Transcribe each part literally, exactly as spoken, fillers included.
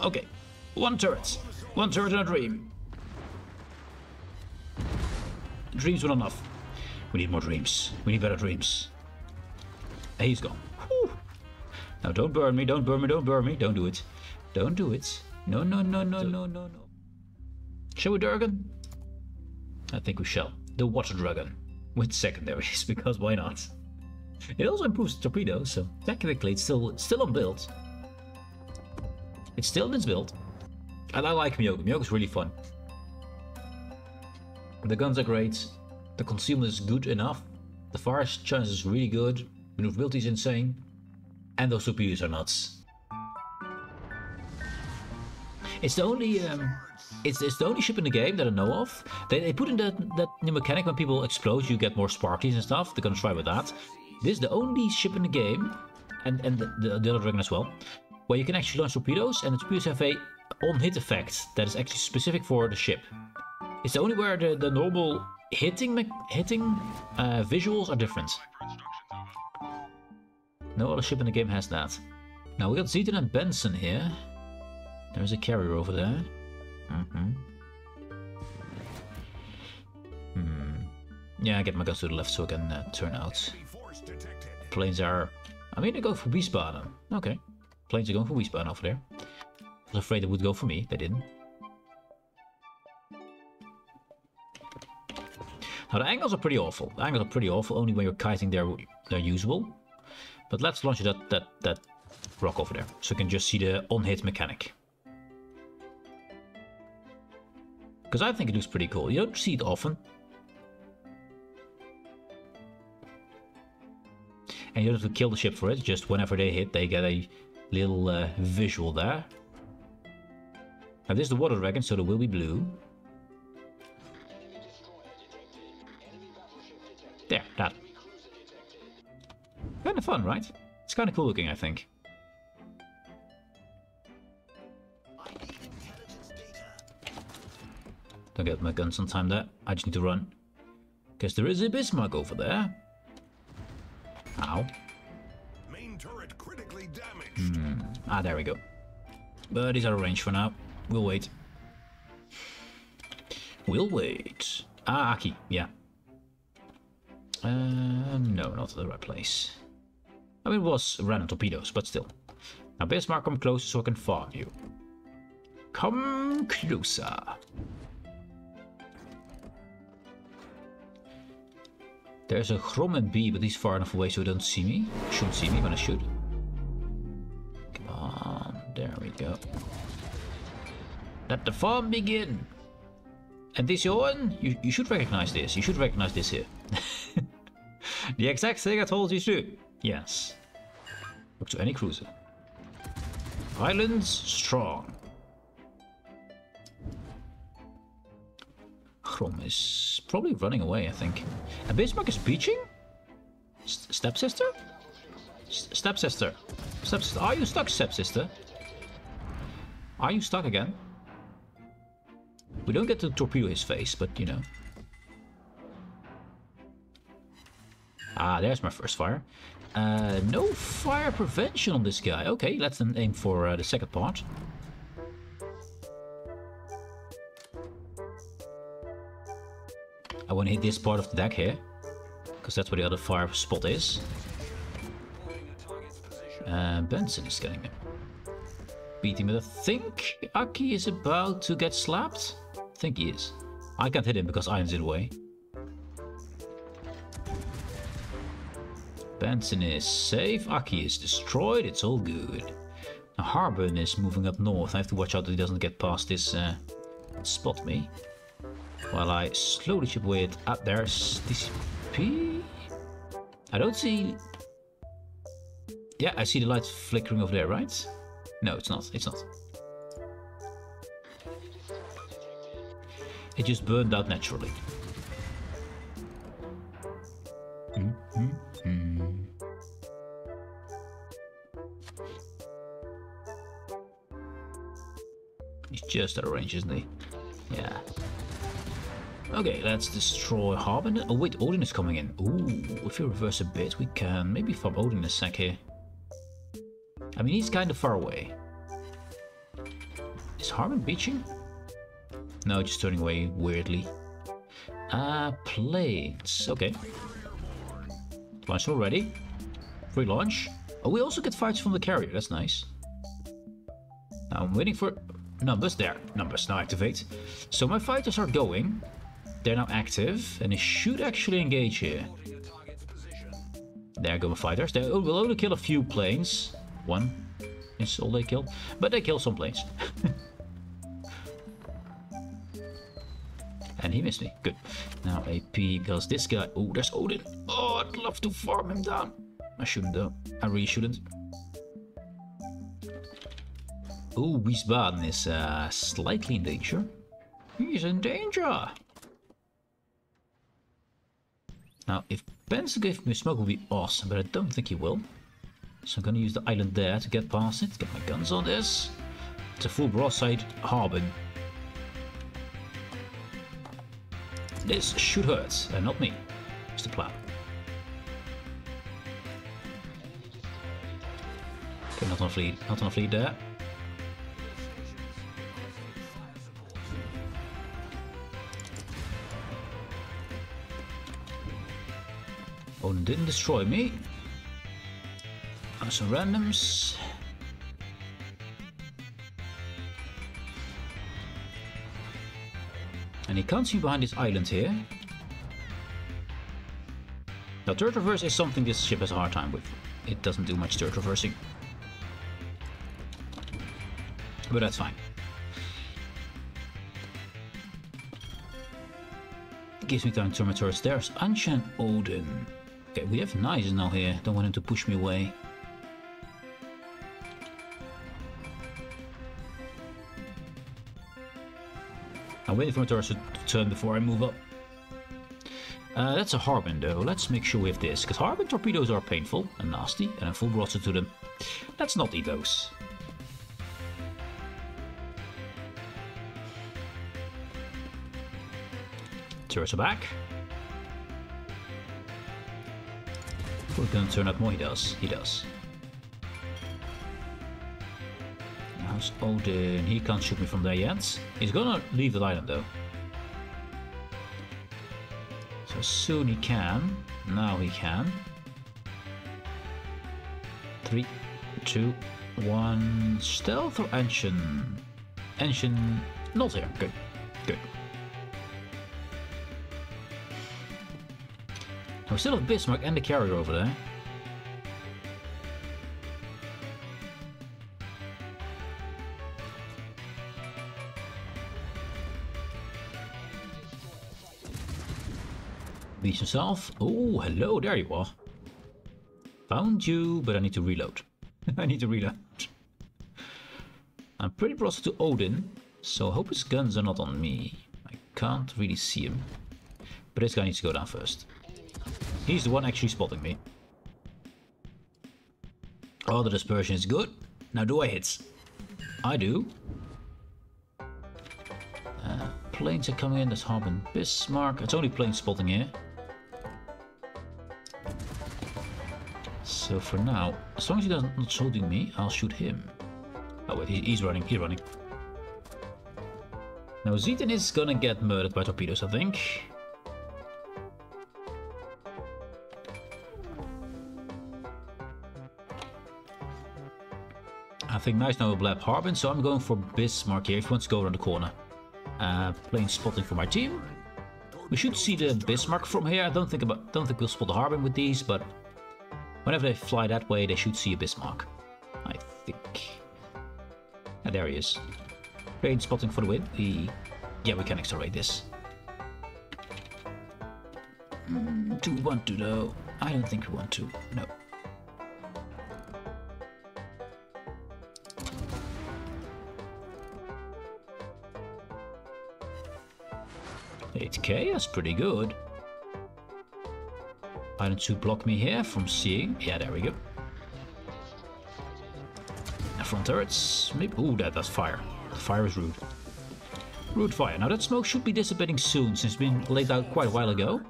Okay. One turret. One turret and a dream. Dreams were not enough. We need more dreams. We need better dreams. And he's gone. Whew. Now don't burn me, don't burn me, don't burn me. Don't do it. Don't do it. No, no, no, no, no, no, no. Shall we Durgan? I think we shall. The water dragon. With secondaries, because why not? It also improves the torpedo, so technically it's still still on build. It's still in its build. And I like Miyoko. Miyoko's really fun. The guns are great. The concealment is good enough. The fire chance is really good. Maneuverability is insane. And those torpedoes are nuts. It's the only um, it's, it's the only ship in the game that I know of. They, they put in that, that new mechanic when people explode, you get more sparklies and stuff. They're gonna try with that. This is the only ship in the game, and, and the, the, the other dragon as well, where you can actually launch torpedoes, and the torpedoes have a on-hit effect that is actually specific for the ship. It's the only where the, the normal hitting hitting uh, visuals are different. No other ship in the game has that. Now we got Zieten and Benson here. There's a carrier over there. Mm-hmm. Hmm. Yeah, I get my guns to the left so I can uh, turn out. Planes are... I mean, they go for Wiesbaden. Okay. Planes are going for Wiesbaden over there. I was afraid they would go for me. They didn't. Now, the angles are pretty awful. The angles are pretty awful. Only when you're kiting, they're, they're usable. But let's launch that, that, that rock over there. So you can just see the on-hit mechanic. Because I think it looks pretty cool. You don't see it often. And you don't have to kill the ship for it. Just whenever they hit, they get a little uh, visual there. Now this is the water dragon, so there will be blue. There, that. Kind of fun, right? It's kind of cool looking, I think. Don't get my guns on time there. I just need to run. Because there is a Bismarck over there. Ow. Main turret critically damaged. Hmm. Ah, there we go. But he's out of range for now. We'll wait. We'll wait. Ah, Aki. Yeah. Uh, no, not the right place. I mean, it was random torpedoes, but still. Now, Bismarck, come closer so I can farm you. Come closer. There's a Grom and B, but he's far enough away so he don't see me. Shouldn't see me when I shoot. Come on, there we go. Let the farm begin. And this Odin, you, you should recognize this. You should recognize this here. The exact thing I told you to. Yes. Look to any cruiser. Islands strong. Grom is probably running away, I think. And Bismarck is beaching? S stepsister? S stepsister. Stepsister. Are you stuck, stepsister? Are you stuck again? We don't get to torpedo his face, but you know. Ah, there's my first fire. Uh, no fire prevention on this guy. Okay, let's then aim for uh, the second part. I want to hit this part of the deck here, because that's where the other fire spot is. Uh, Benson is getting him. Beating him, but I think Aki is about to get slapped. I think he is. I can't hit him because Iron's in the way. Benson is safe. Aki is destroyed. It's all good. Now Harbin is moving up north. I have to watch out that he doesn't get past this uh, spot me. While I slowly chip away at... Ah, there's D C P. I don't see... Yeah, I see the lights flickering over there, right? No, it's not. It's not. It just burned out naturally. Mm-hmm. He's just out of range, isn't he? Yeah. Okay, let's destroy Harbin. Oh wait, Odin is coming in. Ooh, if we reverse a bit, we can maybe farm Odin in a sec here. I mean, he's kind of far away. Is Harbin beaching? No, just turning away weirdly. Ah, uh, planes. Okay. Launched already. Free launch. Oh, we also get fires from the carrier. That's nice. Now I'm waiting for numbers. There. Numbers. Now activate. So my fighters are going. They're now active. And they should actually engage here. There go my fighters. They will only kill a few planes. One is all they kill. But they kill some planes. And he missed me. Good. Now A P goes this guy. Oh, there's Odin. Oh, I'd love to farm him down. I shouldn't though. I really shouldn't. Oh, Wiesbaden is uh, slightly in danger. He's in danger. Now, if Benson gave me smoke, it would be awesome, but I don't think he will. So I'm gonna use the island there to get past it. Get my guns on this. It's a full broadside Harbin. This should hurt, and uh, not me. It's the plan. Okay, not enough lead, not enough lead there. Odin didn't destroy me. And some randoms. And he can't see behind this island here. Now turret reverse is something this ship has a hard time with. It doesn't do much turret reversing. But that's fine. Gives me time to turn my turrets. There's Anshan Odin. Okay, we have Nice now here. Don't want him to push me away. I'm waiting for my turret to turn before I move up. Uh, that's a Harbin though. Let's make sure we have this, because Harbin torpedoes are painful and nasty, and I'm full roster to them. Let's not eat those. Turrets are back. We're gonna turn up more. He does. He does. Odin, he can't shoot me from there yet. He's gonna leave the island though. So soon he can. Now he can. Three, two, one. Stealth or Ancient? Ancient, not here. Good, good. Now we still have Bismarck and the carrier over there. Himself. Oh, hello, there you are. Found you, but I need to reload. I need to reload. I'm pretty close to Odin, so I hope his guns are not on me. I can't really see him. But this guy needs to go down first. He's the one actually spotting me. Oh, the dispersion is good. Now do I hit? I do. Uh, planes are coming in. There's Harbin Bismarck. It's only plane spotting here. So for now, as long as he doesn't not shooting me, I'll shoot him. Oh wait, he, he's running, he's running. Now Zieten is gonna get murdered by torpedoes, I think. I think Nice now will blab Harbin, so I'm going for Bismarck here if he wants to go around the corner. Uh, plane spotting for my team. We should see the Bismarck from here. I don't think about, don't think we'll spot the Harbin with these, but whenever they fly that way, they should see a Bismarck, I think. And there he is. Plane spotting for the win. He... Yeah, we can accelerate this. Mm, do we want to though? I don't think we want to. No. eight K, that's pretty good. Island two block me here from seeing. Yeah, there we go. And front turrets. Maybe. Ooh, that, that's fire. The fire is rude. Rude fire. Now that smoke should be dissipating soon, since it's been laid out quite a while ago.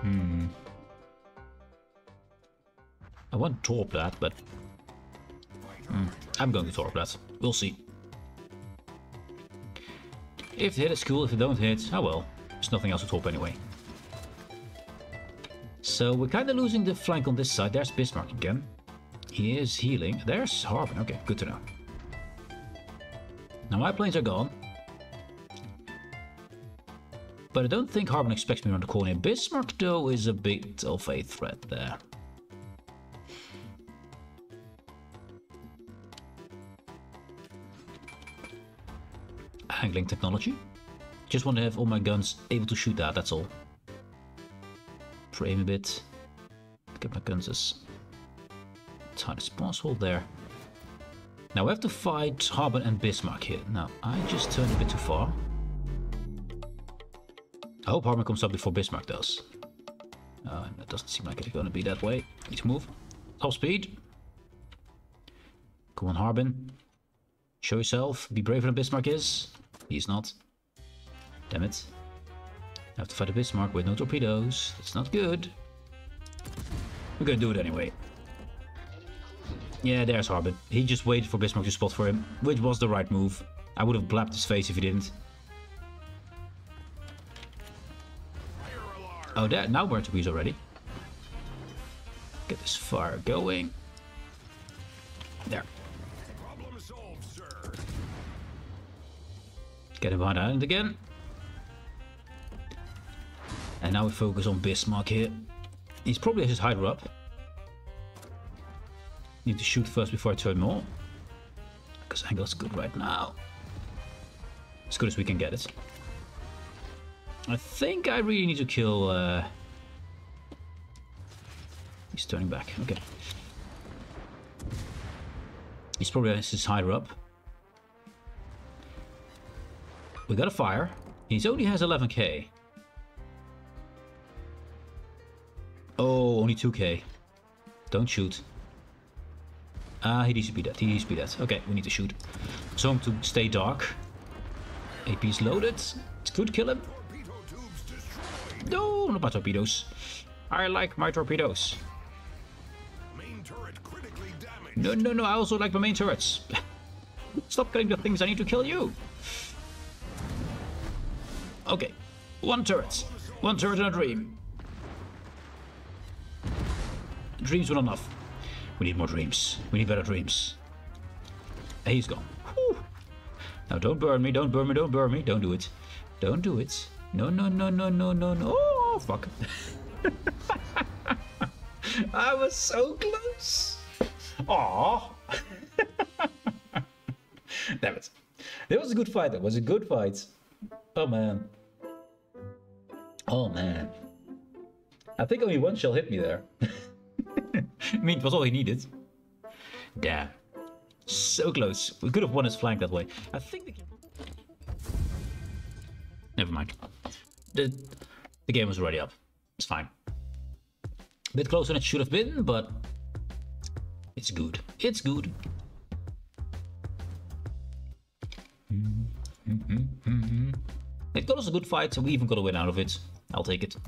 Hmm. I want to Torp that, but mm, I'm going to Torp that. We'll see. If they hit, it's cool. If they don't hit, oh well. There's nothing else to Torp anyway. So we're kind of losing the flank on this side. There's Bismarck again. He is healing. There's Harbin. Okay, good to know. Now my planes are gone. But I don't think Harbin expects me around the corner. Bismarck, though, is a bit of a threat there. Angling technology. Just want to have all my guns able to shoot that, that's all. Frame a bit. Get my guns as tight as possible there. Now we have to fight Harbin and Bismarck here. Now, I just turned a bit too far. I hope Harbin comes up before Bismarck does. Uh, that doesn't seem like it's going to be that way. Need to move. Top speed. Come on, Harbin. Show yourself. Be braver than Bismarck is. He's not. Damn it. I have to fight a Bismarck with no torpedoes. That's not good. We're going to do it anyway. Yeah, there's Harbin. He just waited for Bismarck to spot for him, which was the right move. I would have blapped his face if he didn't. Oh, there, now we're at the wheels already. Get this fire going. There. Problem solved, sir. Get him behind the island again. And now we focus on Bismarck here. He's probably his hydro up. Need to shoot first before I turn more. Because angle's good right now. As good as we can get it. I think I really need to kill, uh... he's turning back, okay. He's probably his higher up. We got a fire. He only has eleven K. Oh, only two K. Don't shoot. Ah, uh, he needs to be dead, he needs to be dead. Okay, we need to shoot. So I'm to stay dark. A P is loaded. It could kill him. No, not my torpedoes. I like my torpedoes. Main turret critically damaged. No, no, no, I also like my main turrets. Stop killing the things I need to kill you. Okay, one turret. One turret and a dream. Dreams were not enough. We need more dreams. We need better dreams. And he's gone. Whew. Now don't burn me, don't burn me, don't burn me. Don't do it. Don't do it. No, no, no, no, no, no, no. Oh, fuck. I was so close. Aww. Damn it. That was a good fight. That was a good fight. Oh, man. Oh, man. I think only one shell hit me there. I mean, it was all he needed. Damn. So close. We could have won his flank that way. I think the... Never mind. The, the game was already up. It's fine. A bit closer than it should have been, but it's good. It's good. Mm-hmm, mm-hmm, mm-hmm. It got us a good fight, so we even got a win out of it. I'll take it.